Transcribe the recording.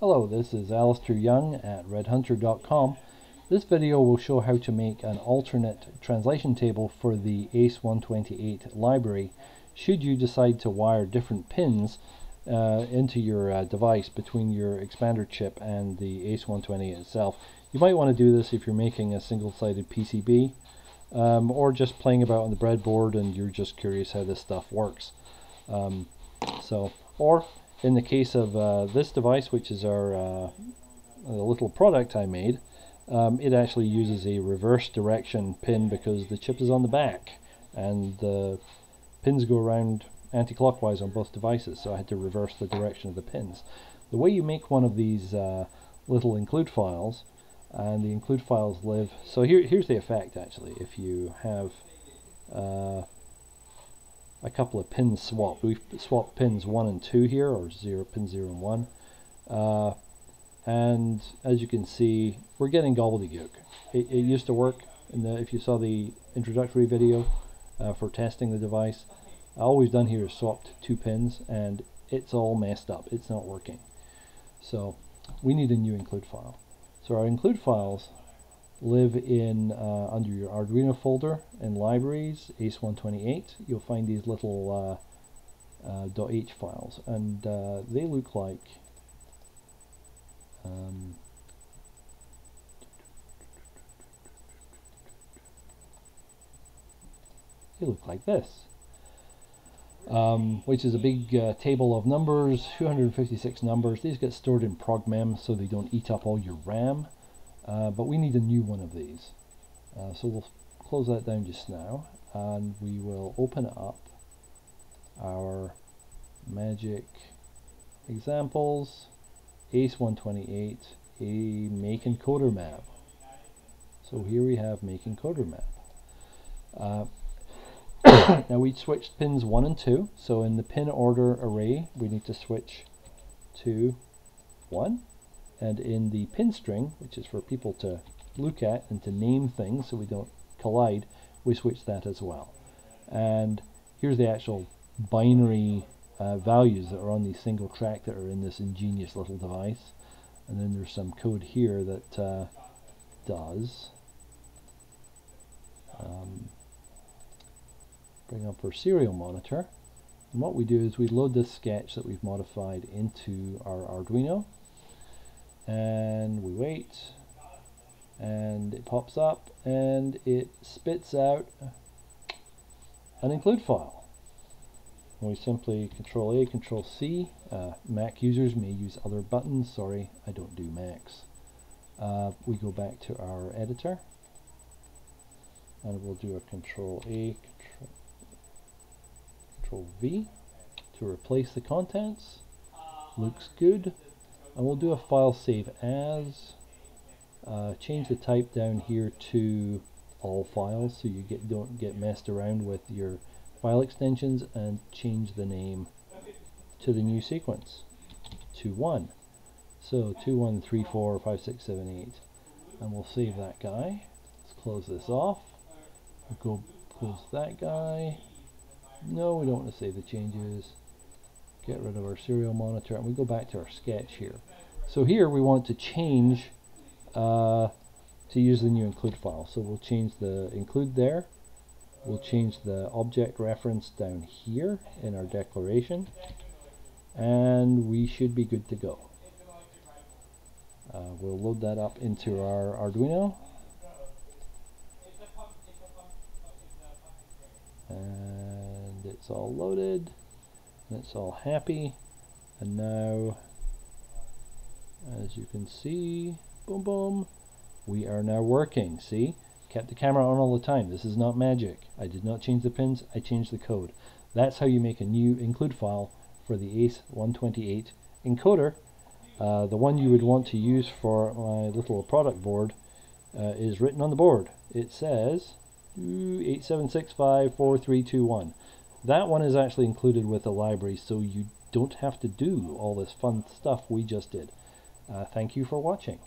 Hello, this is Alistair Young at RedHunter.com. This video will show how to make an alternate translation table for the ACE128 library should you decide to wire different pins into your device between your expander chip and the ACE128 itself. You might want to do this if you're making a single-sided PCB or just playing about on the breadboard and you're just curious how this stuff works. Or in the case of this device, which is our little product I made, it actually uses a reverse direction pin because the chip is on the back and the pins go around anti-clockwise on both devices, so I had to reverse the direction of the pins. The way you make one of these little include files, and the include files live... So here's the effect, actually. If you have a couple of pins swapped. We've swapped pins 1 and 2 here, or pin 0 and 1. And as you can see, we're getting gobbledygook. It used to work, if you saw the introductory video for testing the device. All we've done here is swapped 2 pins, and it's all messed up. It's not working. So we need a new include file. So our include files live in under your Arduino folder in libraries, ACE128. You'll find these little .h files, and they look like this, which is a big table of numbers, 256 numbers. These get stored in PROGMEM so they don't eat up all your RAM. But we need a new one of these, so we'll close that down just now, and we will open up our magic examples, ACE128, a make encoder map. So here we have make encoder map. Now we switched pins 1 and 2, so in the pin order array we need to switch to 1. And in the pin string, which is for people to look at and to name things so we don't collide, we switch that as well. And here's the actual binary values that are on the single track that are in this ingenious little device. And then there's some code here that does bring up our serial monitor. And what we do is we load this sketch that we've modified into our Arduino. And we wait, and it pops up, and it spits out an include file. And we simply Control A, Control C. Mac users may use other buttons. Sorry, I don't do Macs. We go back to our editor, and we'll do a Control A, Control V to replace the contents. Looks good. And we'll do a file save as, change the type down here to all files so you don't get messed around with your file extensions, and change the name to the new sequence to 1. So 2, 1, 3, 4, 5, 6, 7, 8, and we'll save that guy. Let's close this off. We'll go close that guy. No, we don't want to save the changes. Get rid of our serial monitor, and we go back to our sketch here. So here we want to change to use the new include file. So we'll change the include there. We'll change the object reference down here in our declaration, and we should be good to go. We'll load that up into our Arduino. And it's all loaded. It's all happy, and now, as you can see, boom, boom, we are now working. See, kept the camera on all the time. This is not magic. I did not change the pins, I changed the code. That's how you make a new include file for the ACE128 encoder. The one you would want to use for my little product board is written on the board. It says 87654321. That one is actually included with the library, so you don't have to do all this fun stuff we just did. Thank you for watching.